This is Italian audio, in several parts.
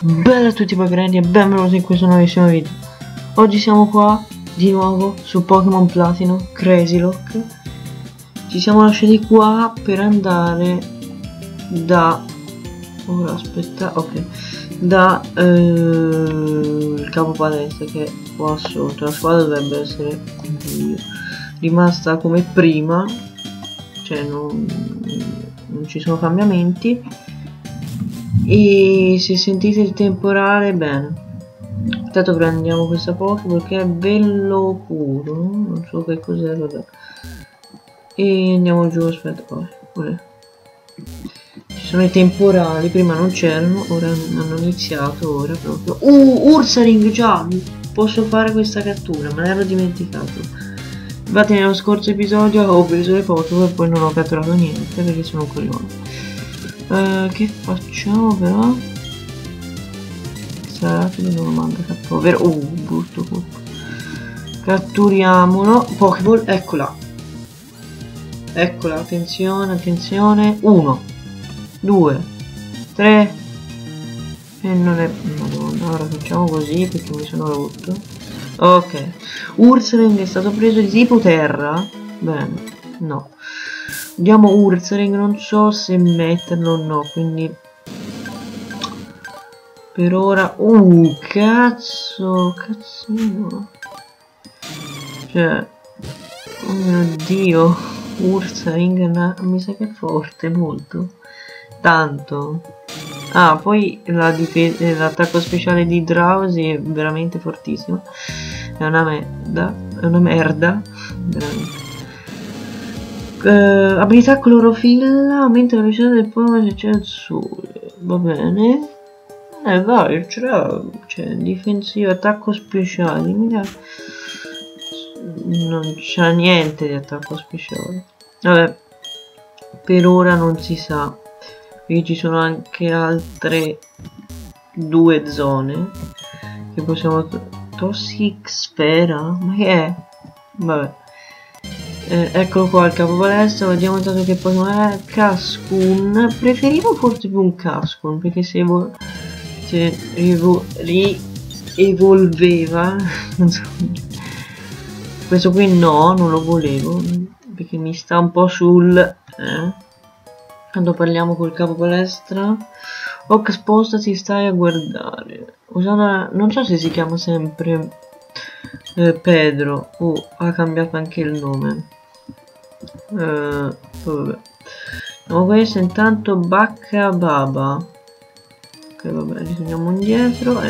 Bella a tutti pagani e benvenuti in questo nuovissimo video. Oggi siamo qua di nuovo su Pokémon Platino Crazylocke. Ci siamo lasciati qua per andare da... ora aspetta, ok, da il capo palestra, che è qua sotto. La squadra dovrebbe essere rimasta come prima, cioè non ci sono cambiamenti. E se sentite il temporale, bene, intanto prendiamo questa Pokéball che è bello puro, non so che cos'è, vabbè, e andiamo giù. Aspetta, vabbè. Ci sono i temporali, prima non c'erano, ora hanno iniziato, ora proprio. Ursaring, già posso fare questa cattura, me l'ero dimenticato. Infatti nello scorso episodio ho preso le Pokéball e poi non ho catturato niente perché sono un coglione. Che facciamo però? Sarà che non manca capo, ovvero brutto colpo. Catturiamolo. Pokéball, eccola. Eccola, attenzione, attenzione. 1, 2, 3. E non è... Madonna, ora facciamo così perché mi sono rotto. Ok. Ursaring è stato preso di tipo terra. Bene. No. Diamo Ursaring, non so se metterlo o no, quindi per ora... cazzino. Cioè, oh mio dio, Ursaring mi sa che è forte, molto. Tanto. Ah, poi l'attacco speciale di Drowsy è veramente fortissimo. È una merda, veramente. Abilità clorofilla, aumenta la velocità del Pokémon se c'è il sole, va bene, vai, cioè difensivo, attacco speciale, non c'è niente di attacco speciale, vabbè, per ora non si sa, perché ci sono anche altre due zone che possiamo... Toxic Sfera? Ma che è? Vabbè. Eccolo qua il capo palestra, vediamo tanto che poi è Cascun. Preferivo forse più un Cascun perché se rievolveva non so. Questo qui no, non lo volevo perché mi sta un po' sul quando parliamo col capo palestra. Ok, spostati, stai a guardare. Usando una... non so se si chiama sempre Pedro, ha cambiato anche il nome. Vabbè. No, questo intanto Bacca Baba. Ok, vabbè, ritorniamo indietro.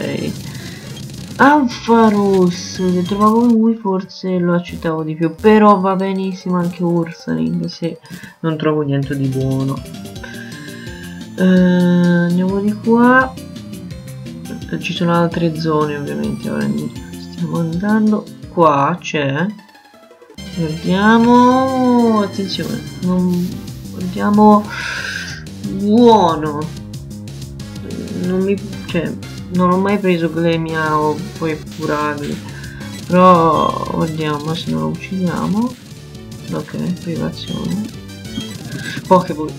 Ampharus, se trovavo lui forse lo accettavo di più, però va benissimo anche Ursaring se non trovo niente di buono. Andiamo di qua. Ci sono altre zone ovviamente, ora stiamo andando qua, c'è, guardiamo, attenzione, non guardiamo, buono, non mi, cioè non ho mai preso Glemia o poi Puragli, però guardiamo se non lo uccidiamo. Ok, privazione Pokéball,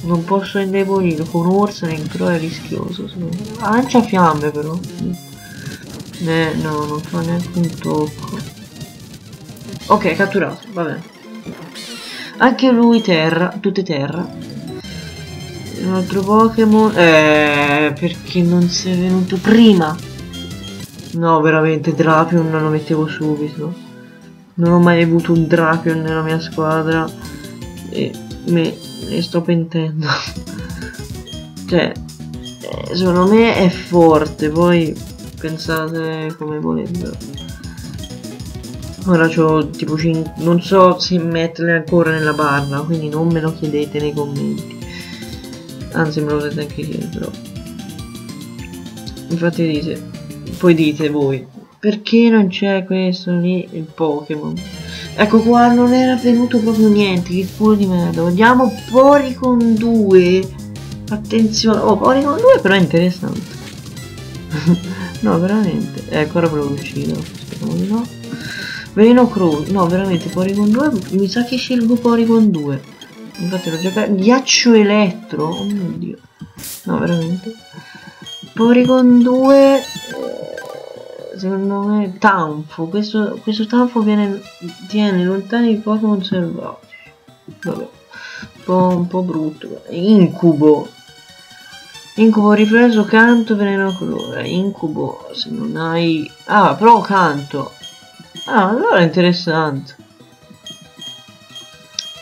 non posso indebolire con Ursaring, però è rischioso secondo me. Lancia fiamme però. No, non fa neanche un tocco. Ok, catturato, va bene. Anche lui terra, tutte terra. Un altro Pokémon. Perché non sei venuto prima? No, veramente, Drapion non lo mettevo subito. Non ho mai avuto un Drapion nella mia squadra. E me sto pentendo. Cioè, secondo me è forte, poi... pensate come volete. Ora c'ho tipo 5, non so se metterle ancora nella barra, quindi non me lo chiedete nei commenti, anzi me lo potete anche chiedere, però infatti dite, poi dite voi perché non c'è questo lì il Pokémon. Ecco qua, non era venuto proprio niente, che culo di merda. Andiamo Porygon 2, attenzione. Oh, Porygon 2 però è interessante. No, veramente. Ora ve lo uccido. Speriamo di no. Veleno Crow, no veramente Porygon 2, mi sa che scelgo Porygon 2. Infatti l'ho giocato. Ghiaccio Elettro, oh mio dio. No veramente. Porygon 2, secondo me Tanfo, questo Tanfo tiene lontani i Pokémon selvatici. Vabbè, un po' brutto. Incubo ripreso, canto, veleno colore. Incubo se non hai... Ah, però canto. Ah, allora è interessante.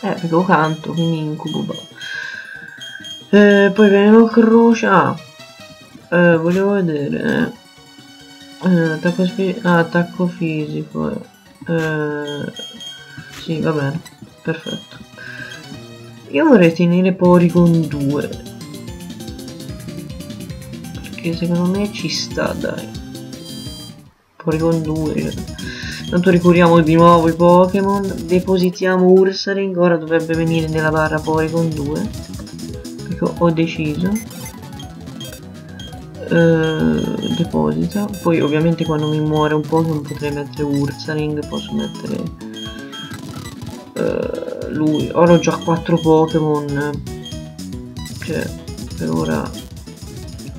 Perché lo canto, quindi incubo. Poi veleno croce. Ah, volevo vedere. Attacco fisico. Sì, va bene. Perfetto. Io vorrei tenere Porygon 2. Perché secondo me ci sta, dai. Porygon 2. Tanto ricuriamo di nuovo i Pokémon. Depositiamo Ursaring. Ora dovrebbe venire nella barra Porygon 2. Perché ho deciso. Deposita. Poi ovviamente quando mi muore un Pokémon potrei mettere Ursaring. Posso mettere... lui. Ora ho già 4 Pokémon. Cioè, per ora...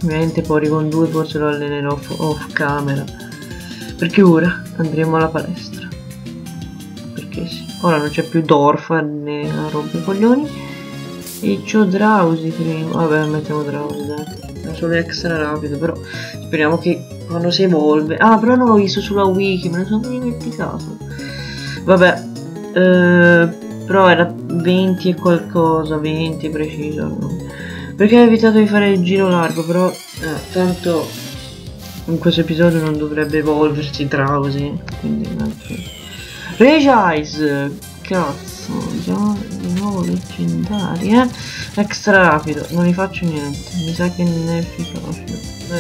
Ovviamente Porygon 2 forse lo allenerò off camera. Perché ora andremo alla palestra. Perché sì. Ora non c'è più Dorfa né roba coglioni. E c'ho Drowsy prima. Vabbè, mettiamo Drowsy, dai. È solo extra rapido, però speriamo che quando si evolve. Ah, però non l'ho visto sulla wiki, me ne sono dimenticato. Vabbè. Però era 20 e qualcosa, 20 preciso. No? Perché ho evitato di fare il giro largo, però tanto in questo episodio non dovrebbe evolversi Drowsy, quindi Regice, cazzo, di nuovo leggendaria, extra rapido, non li faccio niente, mi sa che non è efficace.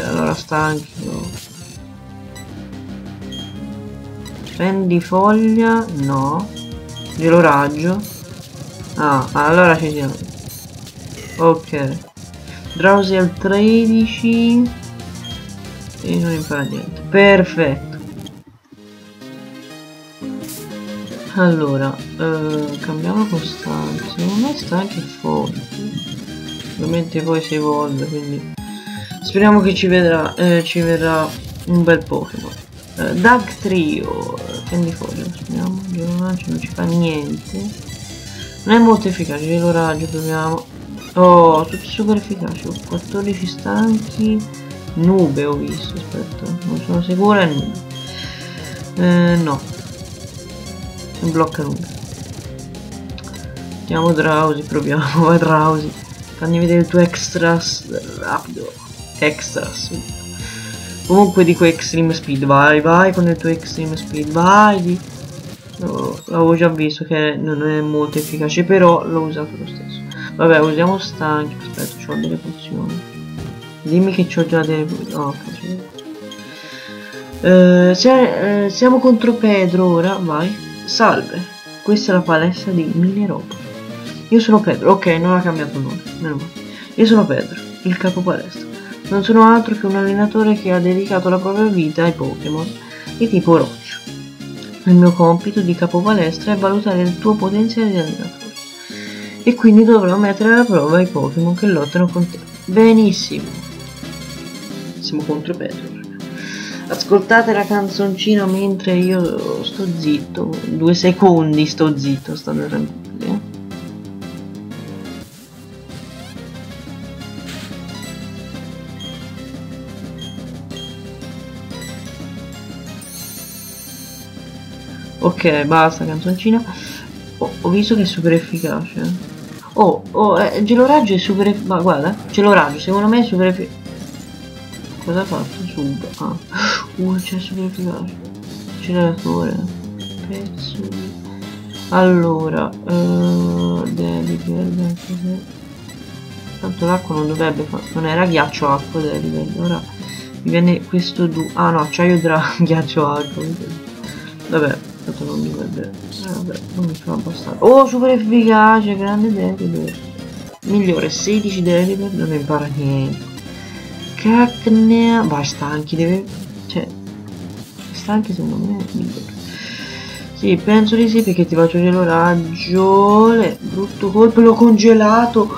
Allora stanchio. Rendifoglia, no, gelo raggio, ah, allora ci siamo, ok. Drowsy al 13 e non impara niente, perfetto. Allora cambiamo costante, secondo me sta anche forte, ovviamente poi si evolve, quindi speriamo che ci verrà un bel Pokémon. Dugtrio, Candyfoglio, speriamo, non ci fa niente, non è molto efficace, gelo raggio proviamo. Oh, tutti super efficaci, ho 14 stanchi, nube ho visto, aspetta, non sono sicura, no, blocca nube. Andiamo Drowsy, proviamo, vai Drowsy, fammi vedere il tuo extras rapido, extras, comunque dico extreme speed, vai, vai con il tuo extreme speed, vai, oh, l'avevo già visto che non è molto efficace, però l'ho usato lo stesso. Vabbè, usiamo stanchi, aspetta, c'ho delle pozioni. Dimmi che c'ho già delle pozioni. Oh, ok. Siamo contro Pedro ora, vai. Salve, questa è la palestra di Mineropoli. Io sono Pedro, ok, non ha cambiato nome, meno male. Io sono Pedro, il capo palestra. Non sono altro che un allenatore che ha dedicato la propria vita ai Pokémon di tipo roccia. Il mio compito di capo palestra è valutare il tuo potenziale di allenatore. E quindi dovrò mettere alla prova i Pokémon che lottano con te. Benissimo. Siamo contro Pedro. Ascoltate la canzoncina mentre io sto zitto. 2 secondi sto zitto, state tranquilli. Ok, basta canzoncina. Oh, ho visto che è super efficace. Oh, geloraggio è super efficace. Ma guarda, geloraggio secondo me è super efficace. Cosa ha fatto? Sub. Ah. C'è super efficace. Acceleratore. Pezzo. Allora. Devi perdere. Tanto l'acqua non dovrebbe fare. Non era ghiaccio acqua, devi perdere. Ora mi viene questo Ah no, acciaio ghiaccio acqua. Vabbè. Non mi guarda, vabbè, non mi fa abbastanza. Oh, super efficace, grande Delibird, migliore 16 Delibird, non impara niente. Cacnea, vai stanchi, deve, cioè stanchi secondo me è migliore. Sì, penso di sì, perché ti faccio un raggio. Brutto colpo, l'ho congelato.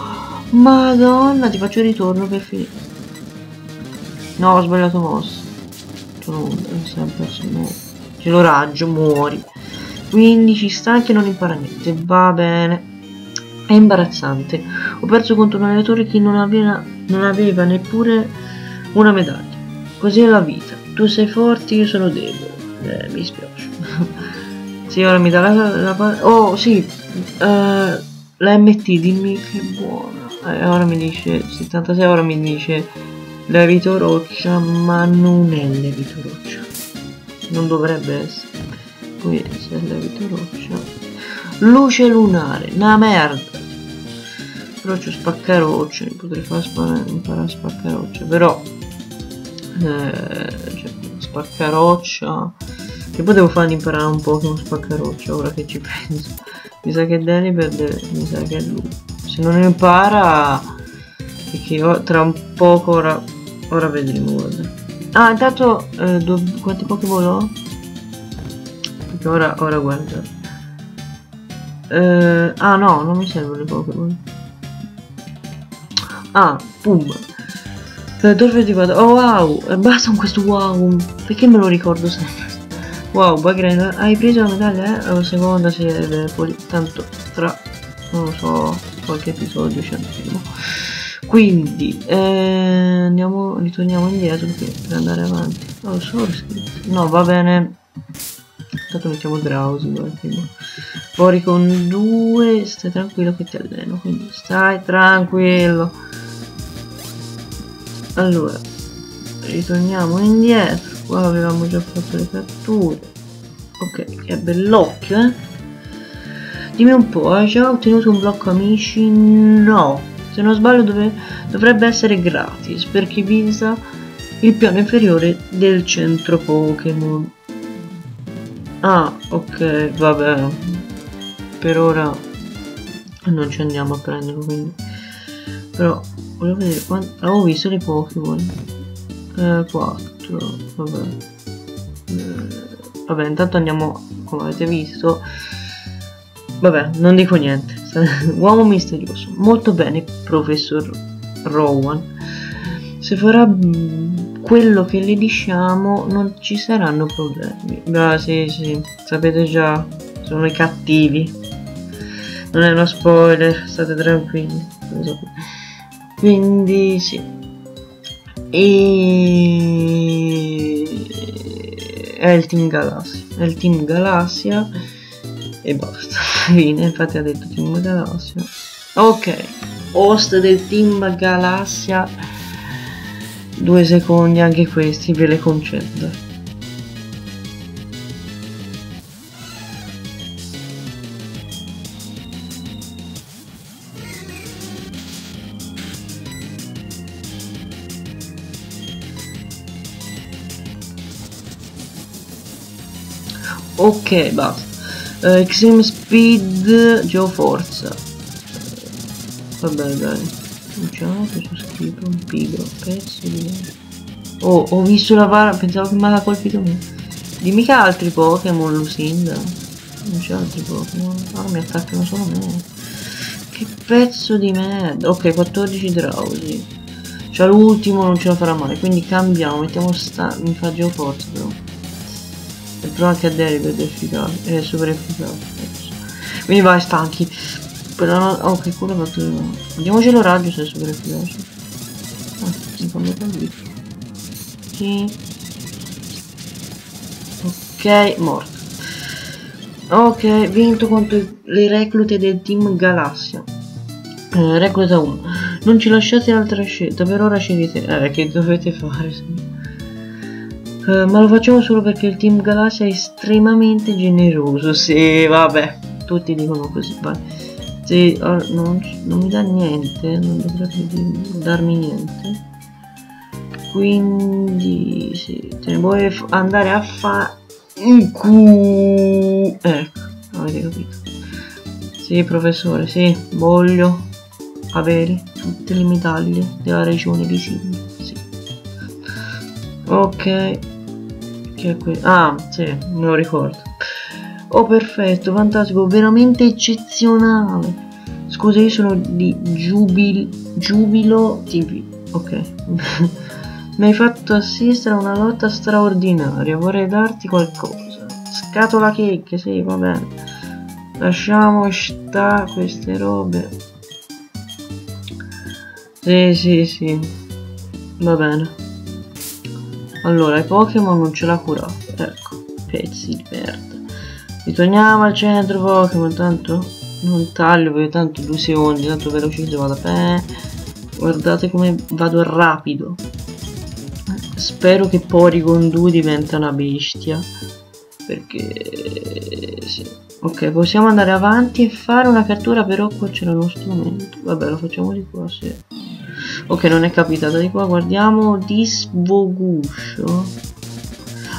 Madonna, ti faccio il ritorno per finire. No, ho sbagliato mossa. Ce l'ho raggio, muori. Quindi ci sta che non impara niente. Va bene. È imbarazzante. Ho perso contro un allenatore che non aveva neppure una medaglia. Così è la vita. Tu sei forte, io sono debole. Mi spiace. Sì, ora mi dà la oh, sì. La MT, dimmi che è buona. Ora mi dice 76, ora mi dice levito roccia, ma non è levito roccia. Non dovrebbe essere. Qui se è levito roccia. Luce lunare, una merda. Però c'ho spaccarocce, mi potrei far imparare a spaccarocce, però cioè, spaccaroccia. Che potevo fargli imparare un po' con spaccaroccia, ora che ci penso. Mi sa che Danny perde, mi sa che è lui. Se non impara, perché io, tra un poco ora vedremo, guarda. Ah, intanto quanti Pokémon ho? Perché ora guarda. Ah no, non mi servono i Pokémon. Ah, pum. Dove ti vado? Oh wow, basta con questo wow. Perché me lo ricordo sempre? Wow, Bagrena, hai preso la medaglia, eh? La seconda serve, tanto tra, non lo so, qualche episodio c'è il primo. Quindi, andiamo, ritorniamo indietro per andare avanti. Oh, solo scritto. No, va bene. Intanto mettiamo Drowsy, guarda, prima. Fuori con 2, stai tranquillo che ti alleno, quindi stai tranquillo. Allora, ritorniamo indietro, qua avevamo già fatto le catture. Ok, che bell'occhio, eh. Dimmi un po', hai già ottenuto un blocco amici? No, se non sbaglio dovrebbe essere gratis per chi visa il piano inferiore del centro Pokémon. Ah, ok, vabbè, per ora non ci andiamo a prenderlo, quindi. Però volevo vedere quanto avevo visto dei Pokémon. 4, vabbè. Vabbè, intanto andiamo, come avete visto. Vabbè, non dico niente. Uomo misterioso. Molto bene, professor Rowan. Se farà quello che le diciamo non ci saranno problemi. Ah, sì, sapete già, sono i cattivi. Non è uno spoiler, state tranquilli. Quindi sì. E è il Team Galassia e basta. Fine, infatti ha detto Team Galassia. Ok, host del Team Galassia. 2 secondi anche questi ve le concedo. Ok, basta. Extreme Speed, Geoforza. Vabbè, dai. Facciamo questo schifo, un pigro, pezzo di... Oh, ho visto la vara, pensavo che mi aveva colpito me. Dimmi che altri Pokémon, Lucinda. Non c'è altri Pokémon. Ah, mi attaccano solo me. Che pezzo di merda. Ok, 14 Drowsy. Cioè l'ultimo non ce la farà male. Quindi cambiamo, mettiamo sta... Mi fa Geoforza però. E provo anche a Derrick è efficace. È super efficace. Quindi vai, stanchi. No, oh, che culo ho fatto io. Andiamocelo raggio se è super efficace. Ah, mi fanno capire. Sì. Ok, morto. Ok, vinto contro le reclute del Team Galassia. Recluta 1. Non ci lasciate altra scelta, per ora scegliete. Che dovete fare? Ma lo facciamo solo perché il Team Galassia è estremamente generoso. Sì, vabbè. Tutti dicono così, vai. Sì, non mi dà niente, non dovrebbe darmi niente, quindi sì, te ne vuoi andare a fa un cu, ecco, avete capito. Sì, professore, sì, voglio avere tutte le medaglie della regione di Sydney, sì. Ok, che è qui, ah sì, me lo ricordo. Oh perfetto, fantastico, veramente eccezionale. Scusa, io sono di Giubilo TV. Ok. Mi hai fatto assistere a una lotta straordinaria. Vorrei darti qualcosa. Scatola cake, sì, va bene. Lasciamo sta queste robe. Sì. Va bene. Allora, i Pokémon non ce l'ha curato. Ecco, pezzi di merda. Ritorniamo al centro Pokémon, tanto... non taglio perché tanto 2 secondi, tanto velocizzo, vado a pè. Guardate come vado rapido. Spero che Porygon 2 diventa una bestia. Perché sì. Ok, possiamo andare avanti e fare una cattura, però qua c'era uno strumento. Vabbè, lo facciamo di qua, sì. Ok, non è capitata di qua, guardiamo Disvoguscio.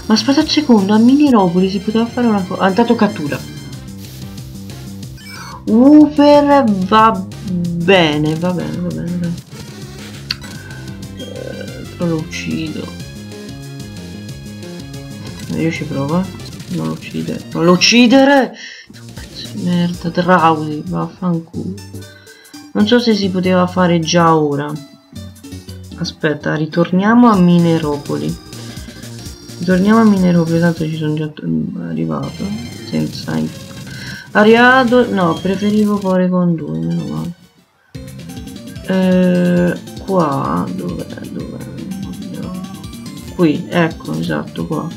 Ma aspetta un secondo, a Mineropoli si poteva fare una cosa. Intanto cattura. Uber va bene. Però lo uccido. Io ci provo. Non lo uccidere. Non lo uccidere! Pezzo di merda, Drausi, vaffanculo. Non so se si poteva fare già ora. Aspetta, ritorniamo a Mineropoli. Tanto ci sono già arrivato. Senza impegno. Ariado, no, preferivo Porygon 2, meno male. Qua, dov'è? Qui, ecco, esatto, qua.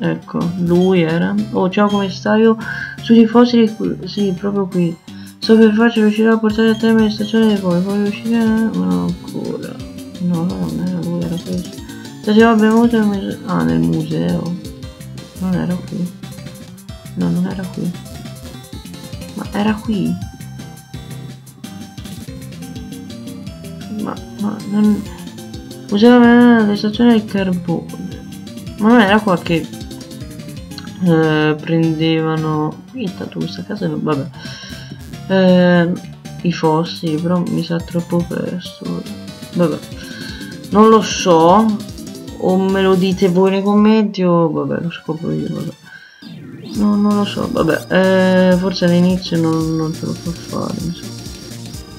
Ecco, lui era. Oh, ciao, come stai? Io sui fossili, sì, proprio qui. So per farci riuscire a portare a termine le stagioni di poi. Voglio uscire? No, ancora. No, non era lui, era questo. Stasera bevuto nel museo. Ah, nel museo. Non era qui. No, non era qui. Ma era qui. Ma non... usava la stazione del carbone. Ma non era qua che prendevano. Intanto questa casa non... vabbè. I fossili, però mi sa troppo presto. Vabbè. Non lo so. O me lo dite voi nei commenti o vabbè, lo scopro io, vabbè. No, non lo so, vabbè, forse all'inizio non te lo può fare, insomma.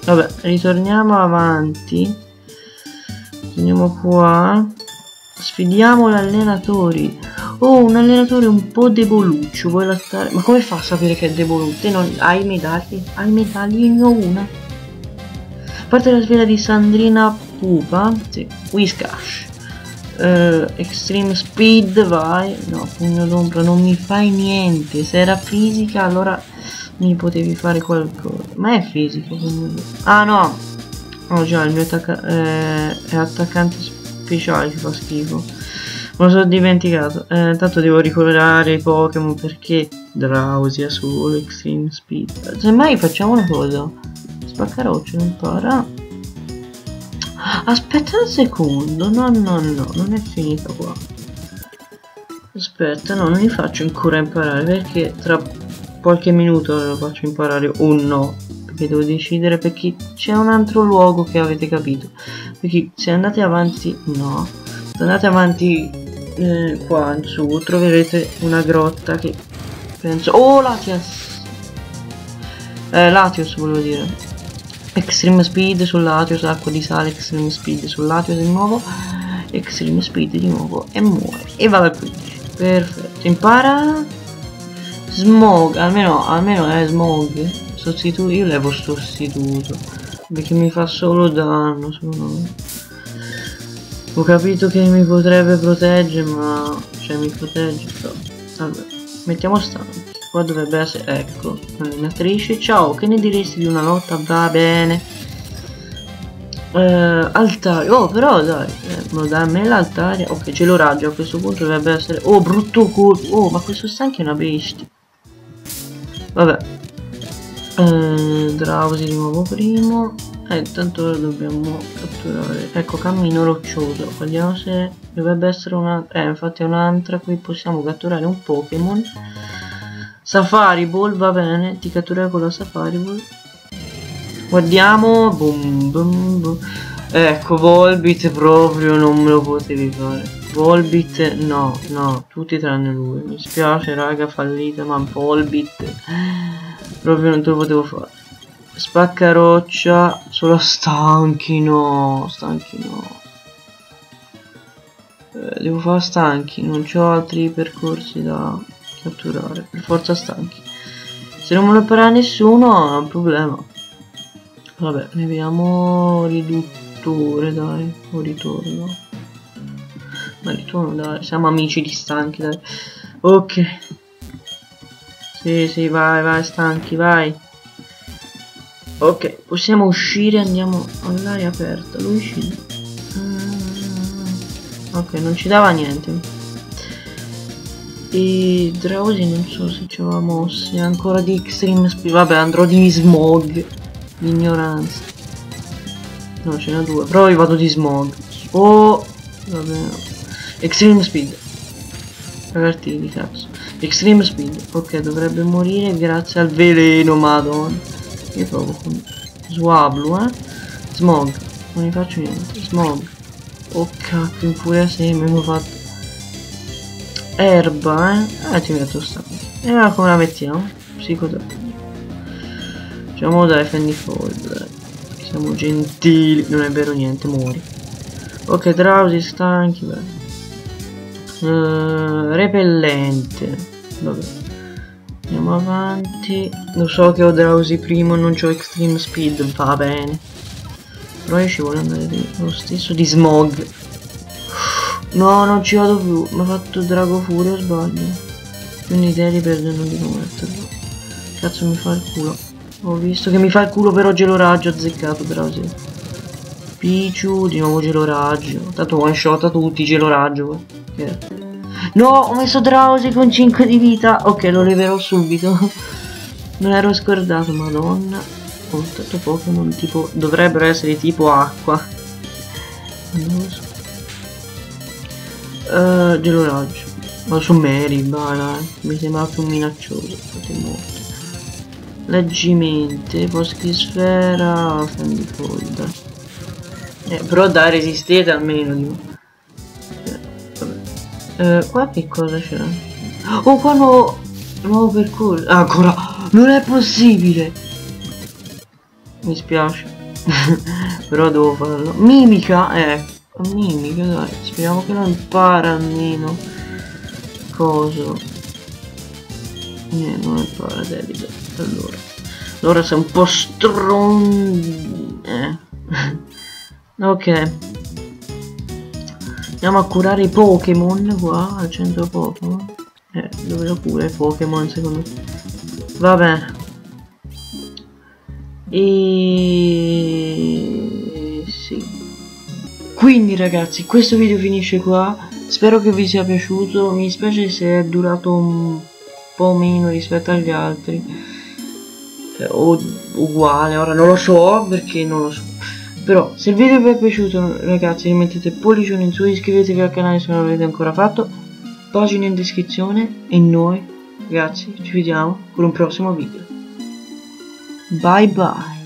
Vabbè, ritorniamo avanti. Torniamo qua. Sfidiamo gli allenatori. Oh, un allenatore un po' deboluccio, vuoi lattare? Ma come fa a sapere che è deboluccio? Non... hai medaglie? Hai medaglie? Ne ho una. Parte la sfida di Sandrina Pupa. Sì, Whiskash. Extreme speed, vai. No, pugno d'ombra, non mi fai niente. Se era fisica allora mi potevi fare qualcosa. Ma è fisico comunque. Ah no, oh già, il mio è attaccante speciale, che fa schifo. Me lo sono dimenticato. Tanto devo ricolorare i Pokémon perché Drausia solo extreme speed. Semmai facciamo una cosa. Spaccaroccio non para. Aspetta un secondo, no, non è finita qua. Aspetta, no, non li faccio ancora imparare perché tra qualche minuto lo faccio imparare o no. Perché devo decidere, perché c'è un altro luogo che avete capito. Perché se andate avanti, no, se andate avanti qua in su troverete una grotta che penso... oh, Latias! Latios volevo dire. Extreme speed sul Latios, acqua di sale, extreme speed sul Latios di nuovo, extreme speed di nuovo e muore. E va dal 15. Perfetto, impara smog, almeno è smog. Sostituto, io levo sostituto perché mi fa solo danno, ho capito che mi potrebbe proteggere, ma cioè mi protegge però. Vabbè, mettiamo stanza. Qua dovrebbe essere, ecco, allenatrice. Ciao, che ne diresti di una lotta? Va bene. Altaria. Oh, però dai, dammi l'altaria. Ok, c'è l'oraggio, a questo punto dovrebbe essere... oh, brutto colpo. Oh, ma questo sta anche una bestia. Vabbè. Drausi di nuovo primo. Tanto ora dobbiamo catturare. Ecco, cammino roccioso. Vediamo se dovrebbe essere una... infatti è un'altra. Qui possiamo catturare un Pokémon. Safari Ball, va bene, ti catturerò con la Safari Ball. Guardiamo, boom, boom, boom. Ecco, Volbit proprio non me lo potevi fare. Volbit no, no, tutti tranne lui. Mi spiace raga, fallita, ma Volbit proprio non te lo potevo fare. Spaccaroccia, solo stanchi no. Devo fare stanchi, non ho altri percorsi da catturare, per forza stanchi. Se non me lo farà nessuno è un problema. Vabbè, ne vediamo riduttore, dai, o ritorno. Ma ritorno, dai, siamo amici di stanchi, dai. Ok. Sì, vai, stanchi, vai. Ok, possiamo uscire, andiamo all'aria aperta. Lui uscì. Ok, non ci dava niente. E Drausi non so se ci aveva mosse. Ancora di Extreme Speed. Vabbè, andrò di Smog. Ignoranza. No, ce ne ho due. Però io vado di Smog. Oh, vabbè. Extreme Speed. Ragazzini, cazzo. Extreme Speed. Ok, dovrebbe morire grazie al veleno, madonna. Io provo con Swablu, Smog. Non gli faccio niente. Smog. Oh cacchio, in furia seme mi ho fatto. Erba, ti metto stanco. E allora come la mettiamo? Psicotropico. Facciamo dai Fendi Fold. Siamo gentili. Non è vero niente, muori. Ok, Drausi stanchi, bello. Repellente. Vabbè. Andiamo avanti. Lo so che ho Drausi primo, non ho Extreme Speed, va bene. Però io ci voglio andare lo stesso di Smog. No, non ci vado più. Mi ha fatto Drago Furio, sbaglio. Quindi i teri perdono di non metterlo. Cazzo, mi fa il culo. Ho visto che mi fa il culo, però gelo raggio azzeccato, Drausi. Pichu, di nuovo gelo raggio. Tanto one shot a tutti, gelo raggio. Okay. No, ho messo Drausi con 5 di vita. Ok, lo leverò subito. Non ero scordato, madonna. Ho tutto Pokémon tipo, dovrebbero essere tipo acqua, non lo so. Gelo raggio, ma su Mary, bala, mi sembra più minaccioso. Leggimente, Poschisfera, Fendi Fold. Però dai, resistete almeno, dico. Vabbè. Qua che cosa c'è? Oh, qua nuovo percorso, ancora, non è possibile. Mi spiace. Però devo farlo. Mimica, mimica, dai. Speriamo che lo impara almeno. Coso. Non impara, debito. Allora sei un po' stron. Ok. Andiamo a curare i Pokémon qua. Al centro Pokémon. Dove lo cura i Pokémon secondo me. Vabbè. E sì. Quindi ragazzi, questo video finisce qua. Spero che vi sia piaciuto. Mi spiace se è durato un po' meno rispetto agli altri. O uguale, ora non lo so perché non lo so. Però se il video vi è piaciuto ragazzi, mettete pollicione in su, iscrivetevi al canale se non l'avete ancora fatto. Pagina in descrizione. E noi ragazzi ci vediamo con un prossimo video. Bye bye.